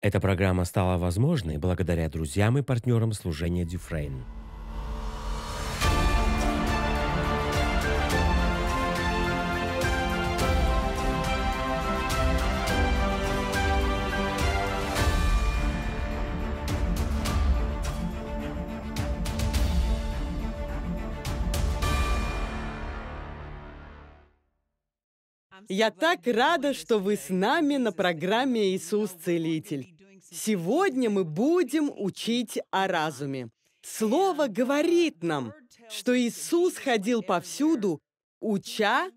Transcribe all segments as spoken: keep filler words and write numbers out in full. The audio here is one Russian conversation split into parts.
Эта программа стала возможной благодаря друзьям и партнерам служения Дюфрейн. Я так рада, что вы с нами на программе «Иисус-Целитель». Сегодня мы будем учить о разуме. Слово говорит нам, что Иисус ходил повсюду, уча,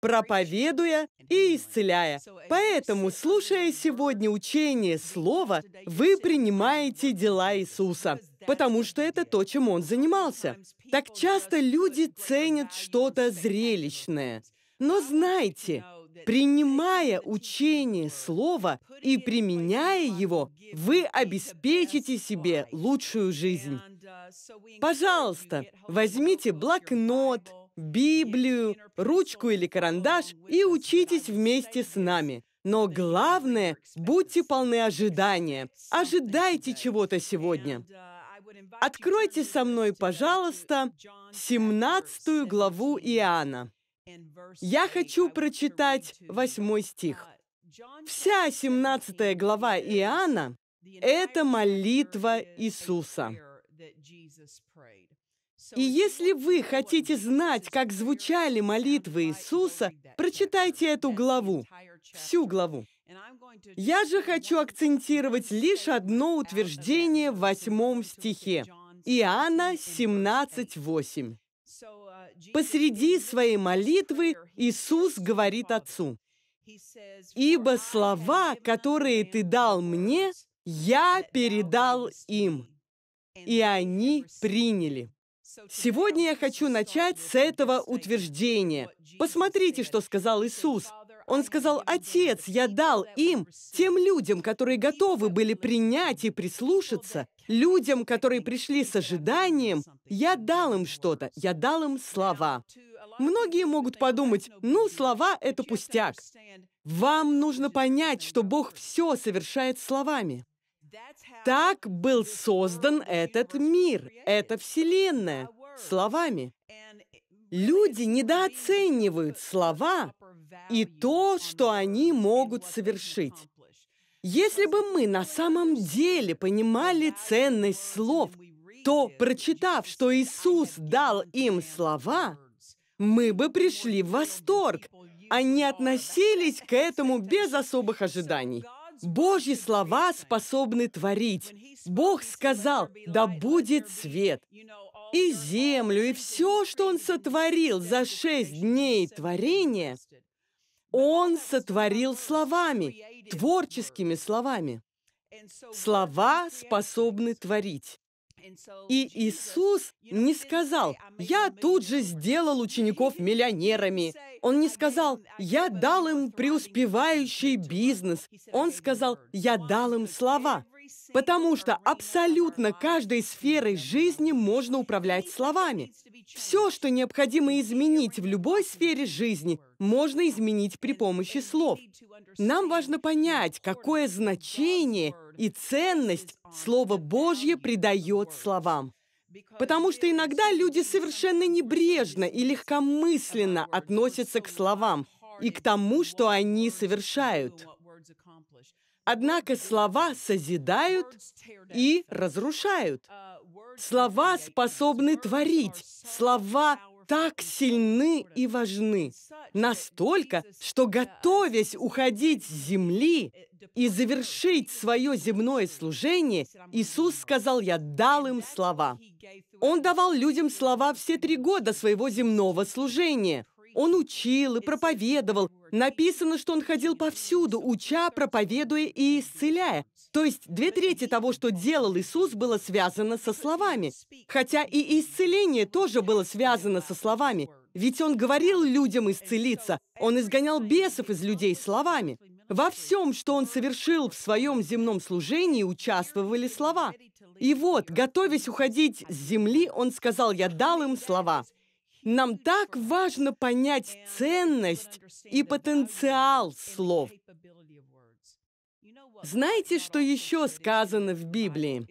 проповедуя и исцеляя. Поэтому, слушая сегодня учение Слова, вы принимаете дела Иисуса, потому что это то, чем Он занимался. Так часто люди ценят что-то зрелищное. Но знайте, принимая учение Слова и применяя его, вы обеспечите себе лучшую жизнь. Пожалуйста, возьмите блокнот, Библию, ручку или карандаш и учитесь вместе с нами. Но главное, будьте полны ожидания. Ожидайте чего-то сегодня. Откройте со мной, пожалуйста, семнадцатую главу Иоанна. Я хочу прочитать восьмой стих. Вся семнадцатая глава Иоанна — это молитва Иисуса. И если вы хотите знать, как звучали молитвы Иисуса, прочитайте эту главу, всю главу. Я же хочу акцентировать лишь одно утверждение в восьмом стихе. Иоанна семнадцать, восемь. Посреди своей молитвы Иисус говорит Отцу: «Ибо слова, которые Ты дал мне, я передал им, и они приняли». Сегодня я хочу начать с этого утверждения. Посмотрите, что сказал Иисус. Он сказал: «Отец, я дал им», тем людям, которые готовы были принять и прислушаться, людям, которые пришли с ожиданием, я дал им что-то, я дал им слова. Многие могут подумать: ну, слова — это пустяк. Вам нужно понять, что Бог все совершает словами. Так был создан этот мир, эта вселенная, словами. Люди недооценивают слова и то, что они могут совершить. Если бы мы на самом деле понимали ценность слов, то, прочитав, что Иисус дал им слова, мы бы пришли в восторг, а не относились к этому без особых ожиданий. Божьи слова способны творить. Бог сказал: «Да будет свет». И землю, и все, что Он сотворил за шесть дней творения, Он сотворил словами, творческими словами. Слова способны творить. И Иисус не сказал: «Я тут же сделал учеников миллионерами». Он не сказал: «Я дал им преуспевающий бизнес». Он сказал: «Я дал им слова». Потому что абсолютно каждой сферой жизни можно управлять словами. Все, что необходимо изменить в любой сфере жизни, можно изменить при помощи слов. Нам важно понять, какое значение и ценность Слово Божье придает словам. Потому что иногда люди совершенно небрежно и легкомысленно относятся к словам и к тому, что они совершают. Однако слова созидают и разрушают. Слова способны творить. Слова так сильны и важны. Настолько, что, готовясь уходить с земли и завершить свое земное служение, Иисус сказал: «Я дал им слова». Он давал людям слова все три года своего земного служения. Он учил и проповедовал. Написано, что Он ходил повсюду, уча, проповедуя и исцеляя. То есть две трети того, что делал Иисус, было связано со словами. Хотя и исцеление тоже было связано со словами. Ведь Он говорил людям исцелиться. Он изгонял бесов из людей словами. Во всем, что Он совершил в Своем земном служении, участвовали слова. И вот, готовясь уходить с земли, Он сказал: «Я дал им слова». Нам так важно понять ценность и потенциал слов. Знаете, что еще сказано в Библии?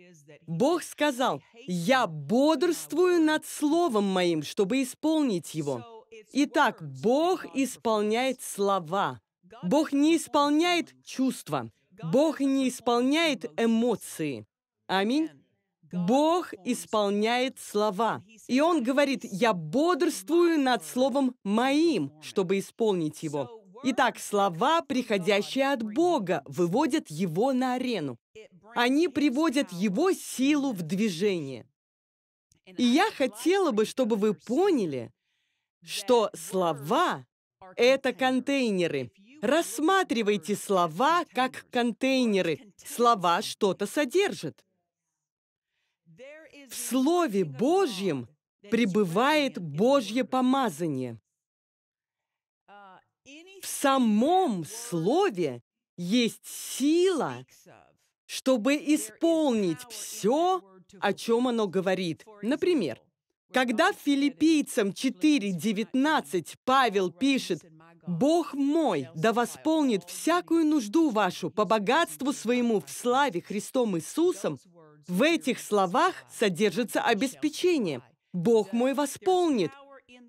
Бог сказал: «Я бодрствую над словом моим, чтобы исполнить его». Итак, Бог исполняет слова. Бог не исполняет чувства. Бог не исполняет эмоции. Аминь. Бог исполняет слова. И Он говорит: «Я бодрствую над словом моим, чтобы исполнить его». Итак, слова, приходящие от Бога, выводят Его на арену. Они приводят Его силу в движение. И я хотела бы, чтобы вы поняли, что слова — это контейнеры. Рассматривайте слова как контейнеры. Слова что-то содержат. В Слове Божьем пребывает Божье помазание. В самом Слове есть сила, чтобы исполнить все, о чем оно говорит. Например, когда в Филиппийцам четыре девятнадцать Павел пишет: «Бог мой, да восполнит всякую нужду вашу по богатству своему в славе Христом Иисусом», в этих словах содержится обеспечение. «Бог мой восполнит».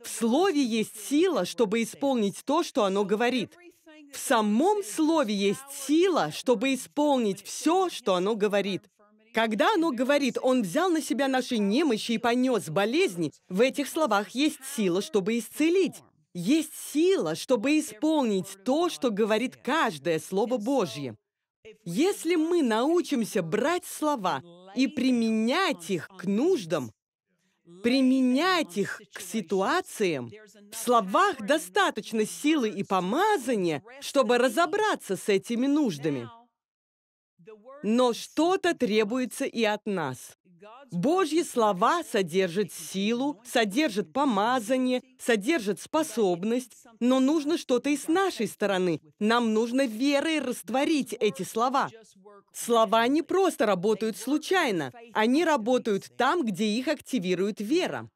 В Слове есть сила, чтобы исполнить то, что оно говорит. В самом Слове есть сила, чтобы исполнить все, что оно говорит. Когда оно говорит: «Он взял на себя наши немощи и понес болезни», в этих словах есть сила, чтобы исцелить. Есть сила, чтобы исполнить то, что говорит каждое Слово Божье. Если мы научимся брать слова и применять их к нуждам, применять их к ситуациям, в словах достаточно силы и помазания, чтобы разобраться с этими нуждами. Но что-то требуется и от нас. Божьи слова содержат силу, содержат помазание, содержат способность, но нужно что-то и с нашей стороны. Нам нужно верой растворить эти слова. Слова не просто работают случайно, они работают там, где их активирует вера.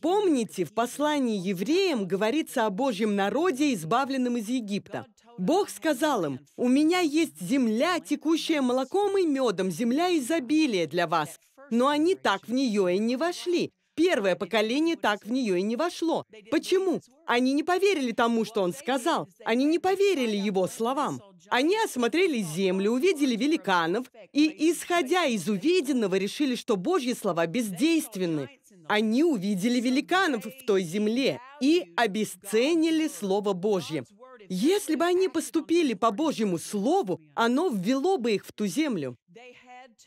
Помните, в послании евреям говорится о Божьем народе, избавленном из Египта. Бог сказал им: «У меня есть земля, текущая молоком и медом, земля изобилия для вас». Но они так в нее и не вошли. Первое поколение так в нее и не вошло. Почему? Они не поверили тому, что Он сказал. Они не поверили Его словам. Они осмотрели землю, увидели великанов, и, исходя из увиденного, решили, что Божьи слова бездейственны. Они увидели великанов в той земле и обесценили Слово Божье. Если бы они поступили по Божьему Слову, оно ввело бы их в ту землю.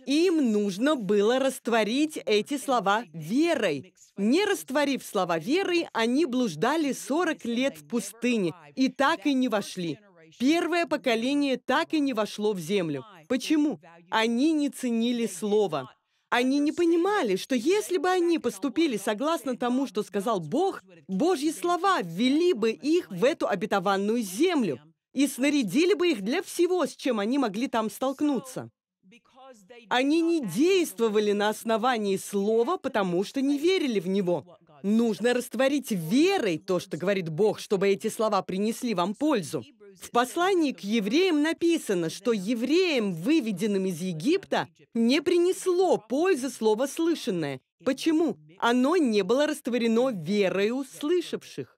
Им нужно было растворить эти слова верой. Не растворив слова верой, они блуждали сорок лет в пустыне и так и не вошли. Первое поколение так и не вошло в землю. Почему? Они не ценили Слово. Они не понимали, что если бы они поступили согласно тому, что сказал Бог, Божьи слова ввели бы их в эту обетованную землю и снарядили бы их для всего, с чем они могли там столкнуться. Они не действовали на основании Слова, потому что не верили в Него. Нужно растворить верой то, что говорит Бог, чтобы эти слова принесли вам пользу. В послании к евреям написано, что евреям, выведенным из Египта, не принесло пользы слово слышанное. Почему? Оно не было растворено верою слышавших.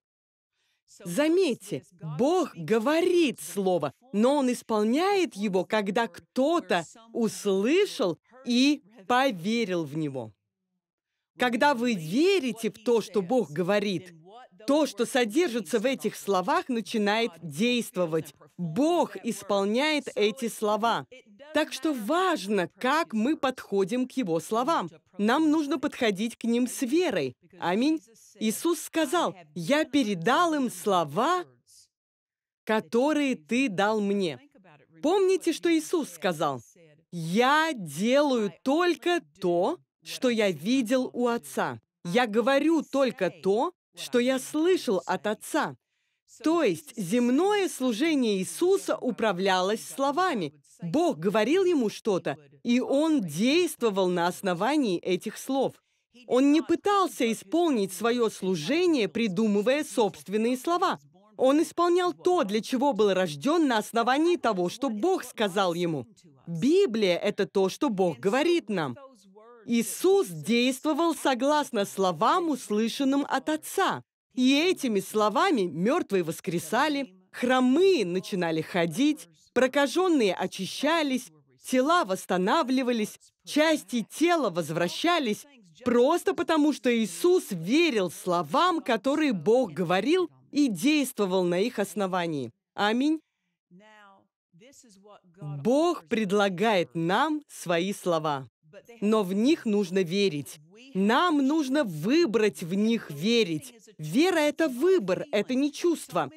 Заметьте, Бог говорит Слово, но Он исполняет его, когда кто-то услышал и поверил в него. Когда вы верите в то, что Бог говорит, то, что содержится в этих словах, начинает действовать. Бог исполняет эти слова. Так что важно, как мы подходим к Его словам. Нам нужно подходить к ним с верой. Аминь. Иисус сказал: «Я передал им слова, которые Ты дал Мне». Помните, что Иисус сказал: «Я делаю только то, что я видел у Отца. Я говорю только то, что я слышал от Отца». То есть земное служение Иисуса управлялось словами. Бог говорил Ему что-то, и Он действовал на основании этих слов. Он не пытался исполнить свое служение, придумывая собственные слова. Он исполнял то, для чего был рожден на основании того, что Бог сказал ему. Библия — это то, что Бог говорит нам. Иисус действовал согласно словам, услышанным от Отца. И этими словами мертвые воскресали, хромые начинали ходить, прокаженные очищались, тела восстанавливались, части тела возвращались, просто потому что Иисус верил словам, которые Бог говорил, и действовал на их основании. Аминь. Бог предлагает нам свои слова, но в них нужно верить. Нам нужно выбрать в них верить. Вера — это выбор, это не чувство.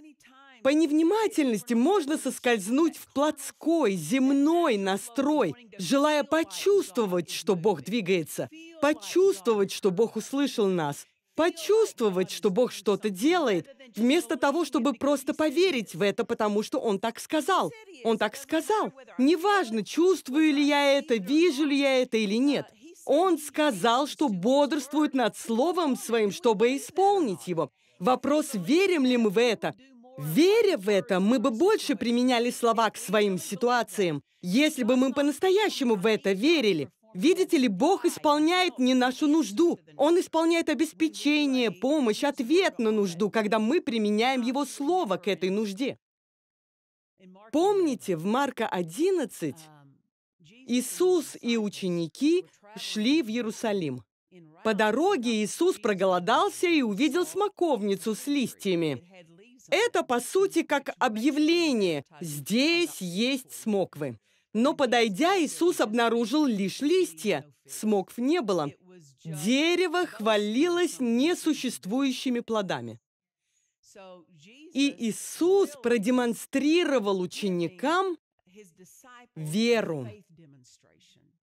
По невнимательности можно соскользнуть в плотской, земной настрой, желая почувствовать, что Бог двигается, почувствовать, что Бог услышал нас, почувствовать, что Бог что-то делает, вместо того, чтобы просто поверить в это, потому что Он так сказал. Он так сказал. Неважно, чувствую ли я это, вижу ли я это или нет. Он сказал, что бодрствует над Словом Своим, чтобы исполнить его. Вопрос, верим ли мы в это. Веря в это, мы бы больше применяли слова к своим ситуациям, если бы мы по-настоящему в это верили. Видите ли, Бог исполняет не нашу нужду. Он исполняет обеспечение, помощь, ответ на нужду, когда мы применяем Его Слово к этой нужде. Помните, в Марка одиннадцать Иисус и ученики шли в Иерусалим. По дороге Иисус проголодался и увидел смоковницу с листьями. Это, по сути, как объявление «здесь есть смоквы». Но, подойдя, Иисус обнаружил лишь листья, смокв не было. Дерево хвалилось несуществующими плодами. И Иисус продемонстрировал ученикам веру,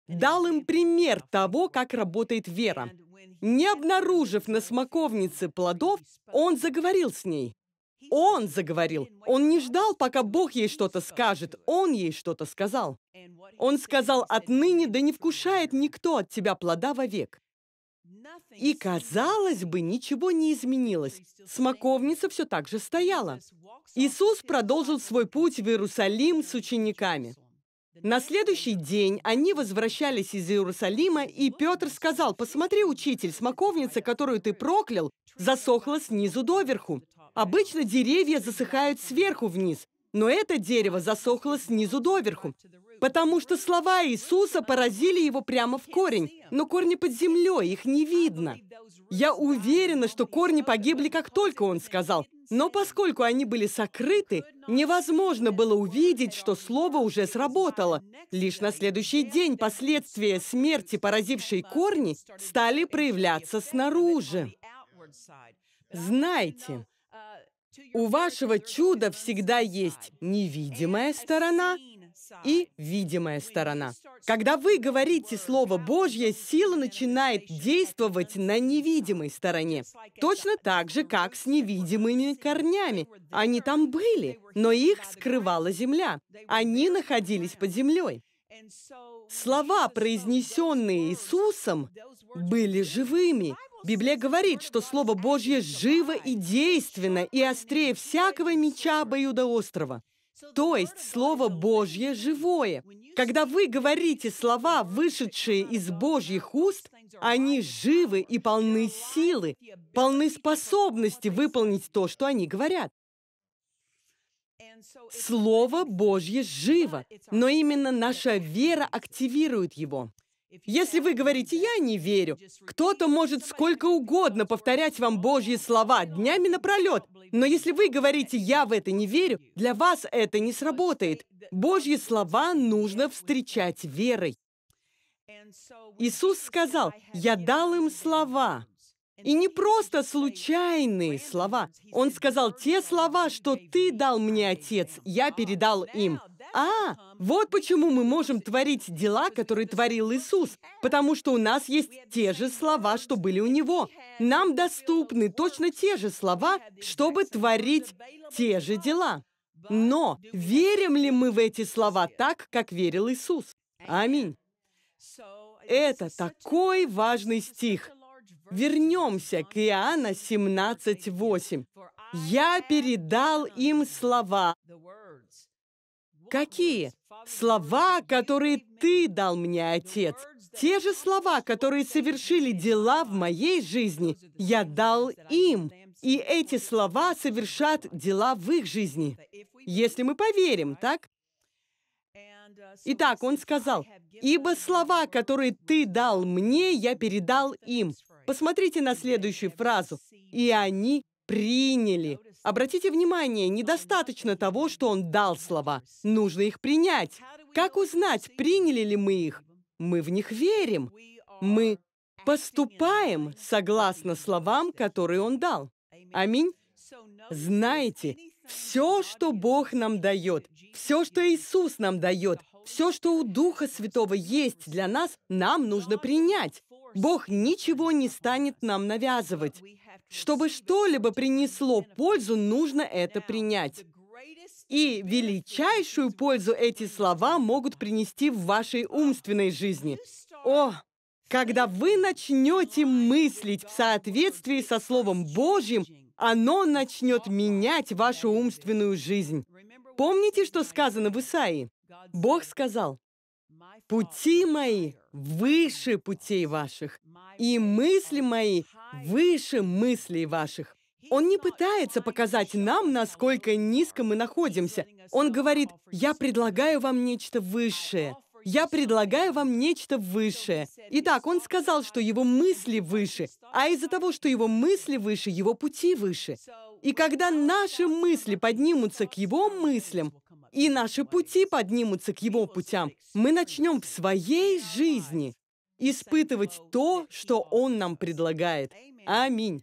дал им пример того, как работает вера. Не обнаружив на смоковнице плодов, Он заговорил с ней. Он заговорил. Он не ждал, пока Бог ей что-то скажет. Он ей что-то сказал. Он сказал, «Отныне да не вкушает никто от тебя плода вовек». И, казалось бы, ничего не изменилось. Смоковница все так же стояла. Иисус продолжил свой путь в Иерусалим с учениками. На следующий день они возвращались из Иерусалима, и Петр сказал, «Посмотри, учитель, смоковница, которую ты проклял, засохла снизу доверху. Обычно деревья засыхают сверху вниз, но это дерево засохло снизу доверху, потому что слова Иисуса поразили его прямо в корень, но корни под землей, их не видно. Я уверена, что корни погибли, как только он сказал, но поскольку они были сокрыты, невозможно было увидеть, что слово уже сработало. Лишь на следующий день последствия смерти, поразившей корни, стали проявляться снаружи. Знаете, у вашего чуда всегда есть невидимая сторона и видимая сторона. Когда вы говорите Слово Божье, сила начинает действовать на невидимой стороне. Точно так же, как с невидимыми корнями. Они там были, но их скрывала земля. Они находились под землей. Слова, произнесенные Иисусом, были живыми. Библия говорит, что Слово Божье живо и действенно, и острее всякого меча обоюдоострого. То есть Слово Божье живое. Когда вы говорите слова, вышедшие из Божьих уст, они живы и полны силы, полны способности выполнить то, что они говорят. Слово Божье живо, но именно наша вера активирует его. Если вы говорите «я не верю», кто-то может сколько угодно повторять вам Божьи слова днями напролет, но если вы говорите «я в это не верю», для вас это не сработает. Божьи слова нужно встречать верой. Иисус сказал «я дал им слова». И не просто случайные слова. Он сказал «те слова, что ты дал мне, Отец, я передал им». А, вот почему мы можем творить дела, которые творил Иисус, потому что у нас есть те же слова, что были у Него. Нам доступны точно те же слова, чтобы творить те же дела. Но верим ли мы в эти слова так, как верил Иисус? Аминь. Это такой важный стих. Вернемся к Иоанна семнадцать, восемь. Я передал им слова. Какие? Слова, которые Ты дал мне, Отец. Те же слова, которые совершили дела в моей жизни, я дал им. И эти слова совершат дела в их жизни. Если мы поверим, так? Итак, Он сказал, «Ибо слова, которые Ты дал мне, я передал им». Посмотрите на следующую фразу. «И они приняли». Обратите внимание, недостаточно того, что Он дал слова. Нужно их принять. Как узнать, приняли ли мы их? Мы в них верим. Мы поступаем согласно словам, которые Он дал. Аминь. Знаете, все, что Бог нам дает, все, что Иисус нам дает, все, что у Духа Святого есть для нас, нам нужно принять. Бог ничего не станет нам навязывать. Чтобы что-либо принесло пользу, нужно это принять. И величайшую пользу эти слова могут принести в вашей умственной жизни. О, когда вы начнете мыслить в соответствии со Словом Божьим, оно начнет менять вашу умственную жизнь. Помните, что сказано в Исаии? Бог сказал, «Пути мои выше путей ваших, и мысли мои выше мыслей ваших». Он не пытается показать нам, насколько низко мы находимся. Он говорит, «Я предлагаю вам нечто высшее». «Я предлагаю вам нечто высшее». Итак, он сказал, что его мысли выше, а из-за того, что его мысли выше, его пути выше. И когда наши мысли поднимутся к его мыслям, и наши пути поднимутся к его путям, мы начнем в своей жизни испытывать то, что он нам предлагает. Аминь.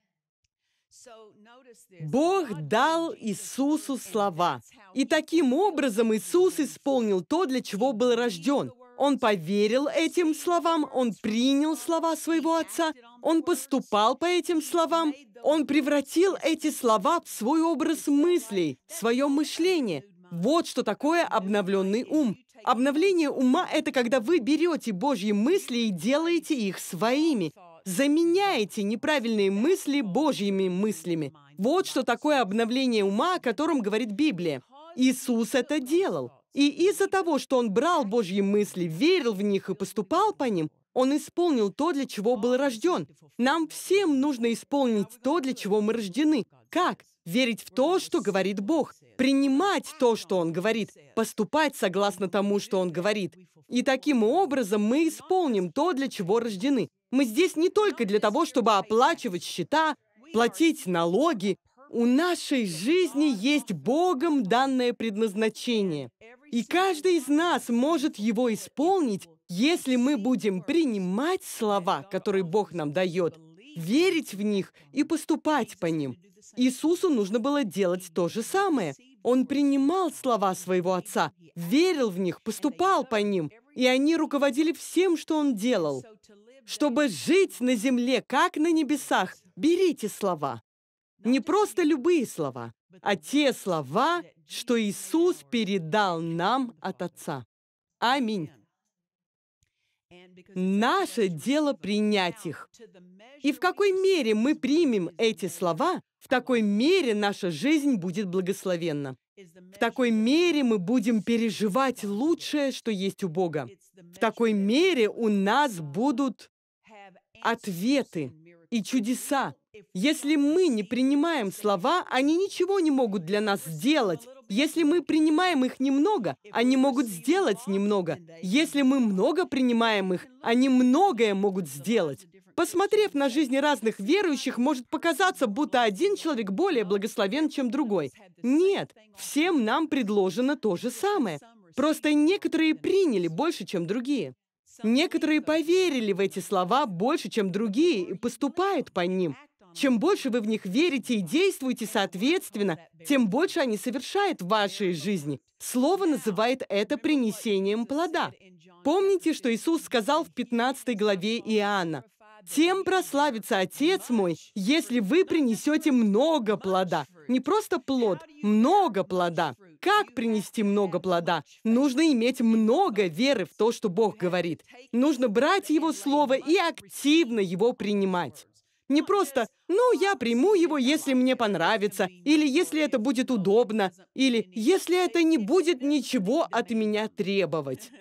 Бог дал Иисусу слова. И таким образом Иисус исполнил то, для чего был рожден. Он поверил этим словам, Он принял слова Своего Отца, Он поступал по этим словам, Он превратил эти слова в свой образ мыслей, в свое мышление. Вот что такое обновленный ум. Обновление ума — это когда вы берете Божьи мысли и делаете их своими. Заменяйте неправильные мысли Божьими мыслями. Вот что такое обновление ума, о котором говорит Библия. Иисус это делал. И из-за того, что Он брал Божьи мысли, верил в них и поступал по ним, Он исполнил то, для чего был рожден. Нам всем нужно исполнить то, для чего мы рождены. Как? Верить в то, что говорит Бог. Принимать то, что Он говорит. Поступать согласно тому, что Он говорит. И таким образом мы исполним то, для чего рождены. Мы здесь не только для того, чтобы оплачивать счета, платить налоги. У нашей жизни есть Богом данное предназначение. И каждый из нас может его исполнить, если мы будем принимать слова, которые Бог нам дает, верить в них и поступать по ним. Иисусу нужно было делать то же самое. Он принимал слова своего Отца, верил в них, поступал по ним, и они руководили всем, что Он делал. Чтобы жить на земле, как на небесах, берите слова. Не просто любые слова, а те слова, что Иисус передал нам от Отца. Аминь. Наше дело принять их. И в какой мере мы примем эти слова, в такой мере наша жизнь будет благословенна. В такой мере мы будем переживать лучшее, что есть у Бога. В такой мере у нас будут ответы и чудеса. Если мы не принимаем слова, они ничего не могут для нас сделать. Если мы принимаем их немного, они могут сделать немного. Если мы много принимаем их, они многое могут сделать. Посмотрев на жизни разных верующих, может показаться, будто один человек более благословен, чем другой. Нет, всем нам предложено то же самое. Просто некоторые приняли больше, чем другие. Некоторые поверили в эти слова больше, чем другие, и поступают по ним. Чем больше вы в них верите и действуете соответственно, тем больше они совершают в вашей жизни. Слово называет это принесением плода. Помните, что Иисус сказал в пятнадцатой главе Иоанна, «Тем прославится Отец мой, если вы принесете много плода». Не просто плод, много плода. Как принести много плода? Нужно иметь много веры в то, что Бог говорит. Нужно брать Его Слово и активно его принимать. Не просто «ну, я приму его, если мне понравится», или «если это будет удобно», или «если это не будет ничего от меня требовать».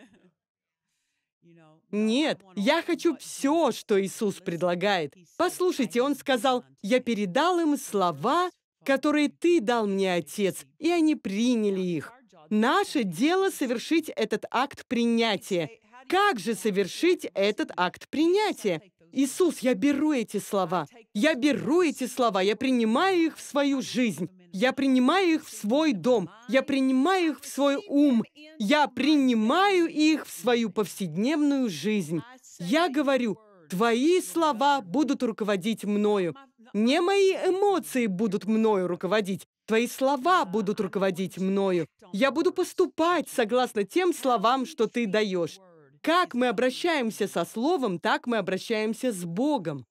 Нет, я хочу все, что Иисус предлагает. Послушайте, Он сказал: «Я передал им слова, которые Ты дал мне, Отец, и они приняли их». Наше дело — совершить этот акт принятия. Как же совершить этот акт принятия? Иисус, я беру эти слова. Я беру эти слова. Я принимаю их в свою жизнь. Я принимаю их в свой дом. Я принимаю их в свой ум. Я принимаю их в свою повседневную жизнь. Я говорю: Твои слова будут руководить мною. Не мои эмоции будут мною руководить. Твои слова будут руководить мною. Я буду поступать согласно тем словам, что Ты даешь. Как мы обращаемся со Словом, так мы обращаемся с Богом.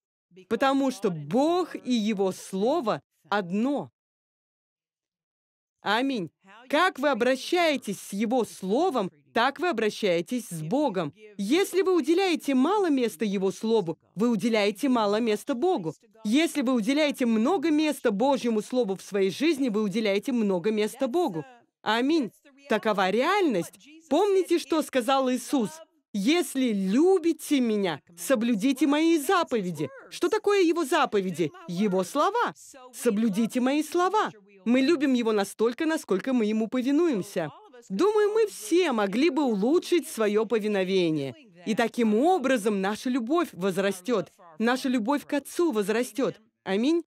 Потому что Бог и Его Слово одно. Аминь. Как вы обращаетесь с Его Словом, так вы обращаетесь с Богом. Если вы уделяете мало места Его Слову, вы уделяете мало места Богу. Если вы уделяете много места Божьему Слову в своей жизни, вы уделяете много места Богу. Аминь. Такова реальность. Помните, что сказал Иисус? «Если любите Меня, соблюдите Мои заповеди». Что такое Его заповеди? Его слова. «Соблюдите Мои слова». Мы любим Его настолько, насколько мы Ему повинуемся. Думаю, мы все могли бы улучшить свое повиновение. И таким образом наша любовь возрастет. Наша любовь к Отцу возрастет. Аминь.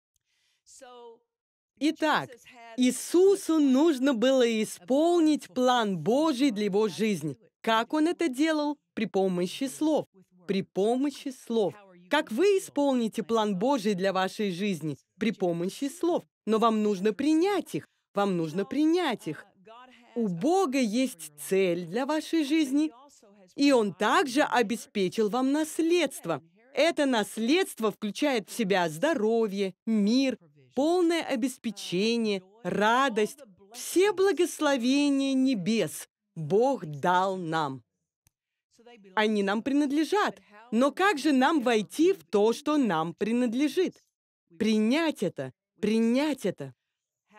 Итак, Иисусу нужно было исполнить план Божий для Его жизни. Как Он это делал? При помощи слов. При помощи слов. Как вы исполните план Божий для вашей жизни? При помощи слов. Но вам нужно принять их. Вам нужно принять их. У Бога есть цель для вашей жизни, и Он также обеспечил вам наследство. Это наследство включает в себя здоровье, мир, полное обеспечение, радость, все благословения небес. Бог дал нам. Они нам принадлежат. Но как же нам войти в то, что нам принадлежит? Принять это. Принять это.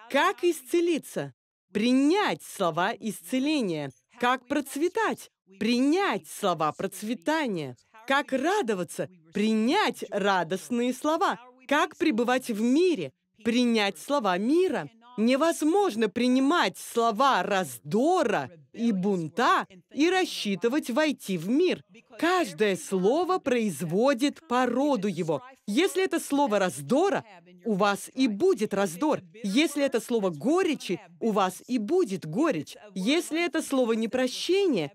Как исцелиться? Принять слова исцеления. Как процветать? Принять слова процветания. Как радоваться? Принять радостные слова. Как пребывать в мире? Принять слова мира. Невозможно принимать слова раздора и бунта и рассчитывать войти в мир. Каждое слово производит породу его. Если это слово раздора, у вас и будет раздор. Если это слово горечи, у вас и будет горечь. Если это слово непрощения,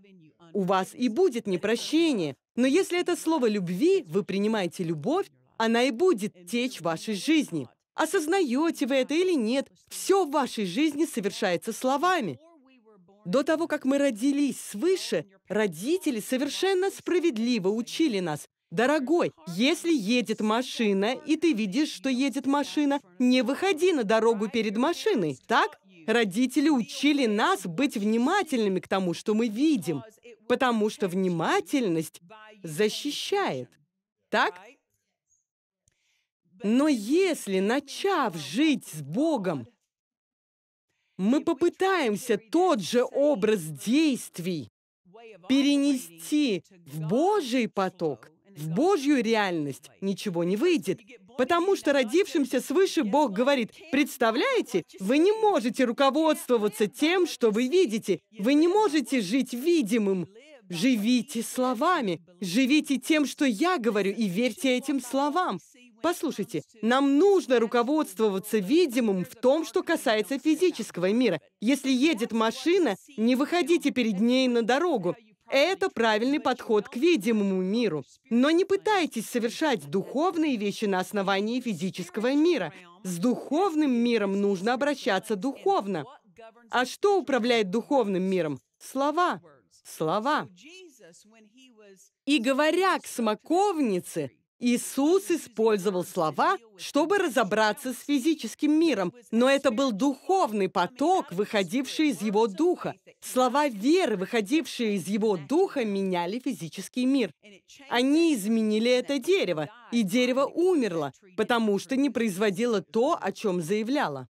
у вас и будет непрощение. Но если это слово любви, вы принимаете любовь, она и будет течь в вашей жизни. Осознаете вы это или нет, все в вашей жизни совершается словами. До того, как мы родились свыше, родители совершенно справедливо учили нас: «Дорогой, если едет машина, и ты видишь, что едет машина, не выходи на дорогу перед машиной». Так? Родители учили нас быть внимательными к тому, что мы видим, потому что внимательность защищает. Так? Но если, начав жить с Богом, мы попытаемся тот же образ действий перенести в Божий поток, в Божью реальность, ничего не выйдет. Потому что родившимся свыше Бог говорит: представляете, вы не можете руководствоваться тем, что вы видите. Вы не можете жить видимым. Живите словами. Живите тем, что я говорю, и верьте этим словам. Послушайте, нам нужно руководствоваться видимым в том, что касается физического мира. Если едет машина, не выходите перед ней на дорогу. Это правильный подход к видимому миру. Но не пытайтесь совершать духовные вещи на основании физического мира. С духовным миром нужно обращаться духовно. А что управляет духовным миром? Слова. Слова. И говоря к смоковнице, Иисус использовал слова, чтобы разобраться с физическим миром, но это был духовный поток, выходивший из Его Духа. Слова веры, выходившие из Его Духа, меняли физический мир. Они изменили это дерево, и дерево умерло, потому что не производило то, о чем заявляло.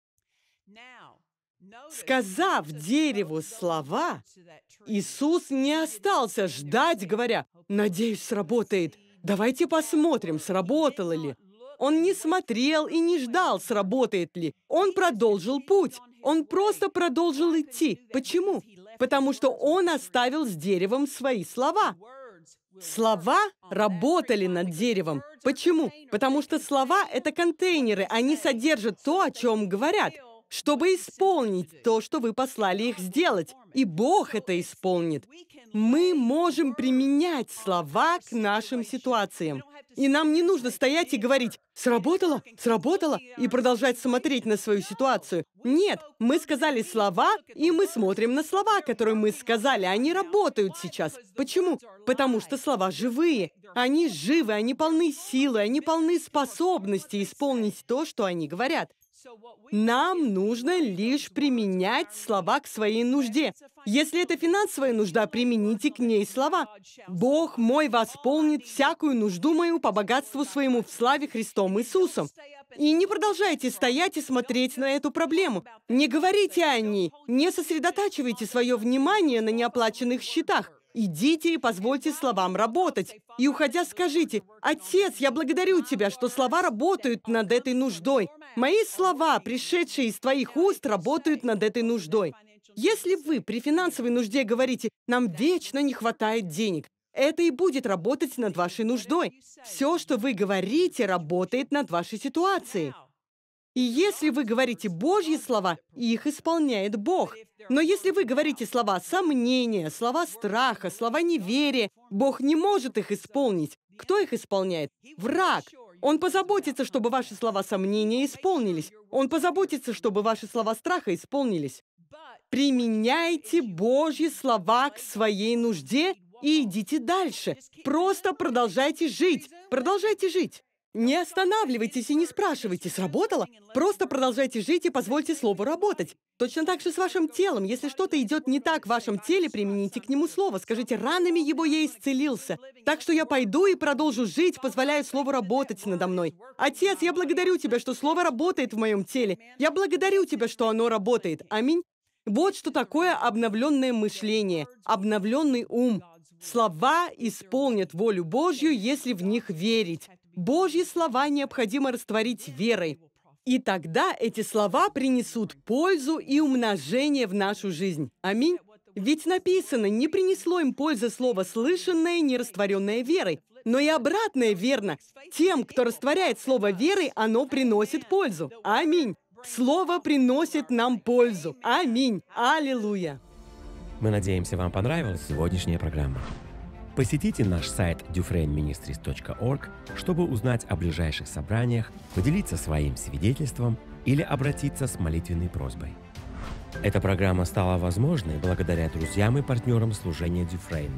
Сказав дереву слова, Иисус не остался ждать, говоря: «Надеюсь, сработает. Давайте посмотрим, сработало ли». Он не смотрел и не ждал, сработает ли. Он продолжил путь. Он просто продолжил идти. Почему? Потому что он оставил с деревом свои слова. Слова работали над деревом. Почему? Потому что слова — это контейнеры. Они содержат то, о чем говорят, чтобы исполнить то, что вы послали их сделать. И Бог это исполнит. Мы можем применять слова к нашим ситуациям. И нам не нужно стоять и говорить: «Сработало, сработало», и продолжать смотреть на свою ситуацию. Нет, мы сказали слова, и мы смотрим на слова, которые мы сказали. Они работают сейчас. Почему? Потому что слова живые. Они живы, они полны силы, они полны способности исполнить то, что они говорят. Нам нужно лишь применять слова к своей нужде. Если это финансовая нужда, примените к ней слова. «Бог мой восполнит всякую нужду мою по богатству своему в славе Христом Иисусом». И не продолжайте стоять и смотреть на эту проблему. Не говорите о ней, не сосредотачивайте свое внимание на неоплаченных счетах. Идите и позвольте словам работать. И, уходя, скажите: «Отец, я благодарю Тебя, что слова работают над этой нуждой. Мои слова, пришедшие из Твоих уст, работают над этой нуждой». Если вы при финансовой нужде говорите: «Нам вечно не хватает денег», это и будет работать над вашей нуждой. Все, что вы говорите, работает над вашей ситуацией. И если вы говорите Божьи слова, их исполняет Бог. Но если вы говорите слова сомнения, слова страха, слова неверия, Бог не может их исполнить. Кто их исполняет? Враг. Он позаботится, чтобы ваши слова сомнения исполнились. Он позаботится, чтобы ваши слова страха исполнились. Применяйте Божьи слова к своей нужде и идите дальше. Просто продолжайте жить. Продолжайте жить. Не останавливайтесь и не спрашивайте, сработало? Просто продолжайте жить и позвольте слову работать. Точно так же с вашим телом. Если что-то идет не так в вашем теле, примените к нему слово. Скажите: «Ранами его я исцелился. Так что я пойду и продолжу жить, позволяя слову работать надо мной. Отец, я благодарю Тебя, что слово работает в моем теле. Я благодарю Тебя, что оно работает». Аминь. Вот что такое обновленное мышление, обновленный ум. Слова исполнят волю Божью, если в них верить. Божьи слова необходимо растворить верой. И тогда эти слова принесут пользу и умножение в нашу жизнь. Аминь. Ведь написано: «Не принесло им пользы слово, слышанное, не растворенное верой». Но и обратное верно. Тем, кто растворяет слово верой, оно приносит пользу. Аминь. Слово приносит нам пользу. Аминь. Аллилуйя. Мы надеемся, вам понравилась сегодняшняя программа. Посетите наш сайт дюфрейн министрис точка орг, чтобы узнать о ближайших собраниях, поделиться своим свидетельством или обратиться с молитвенной просьбой. Эта программа стала возможной благодаря друзьям и партнерам служения Дюфрейн.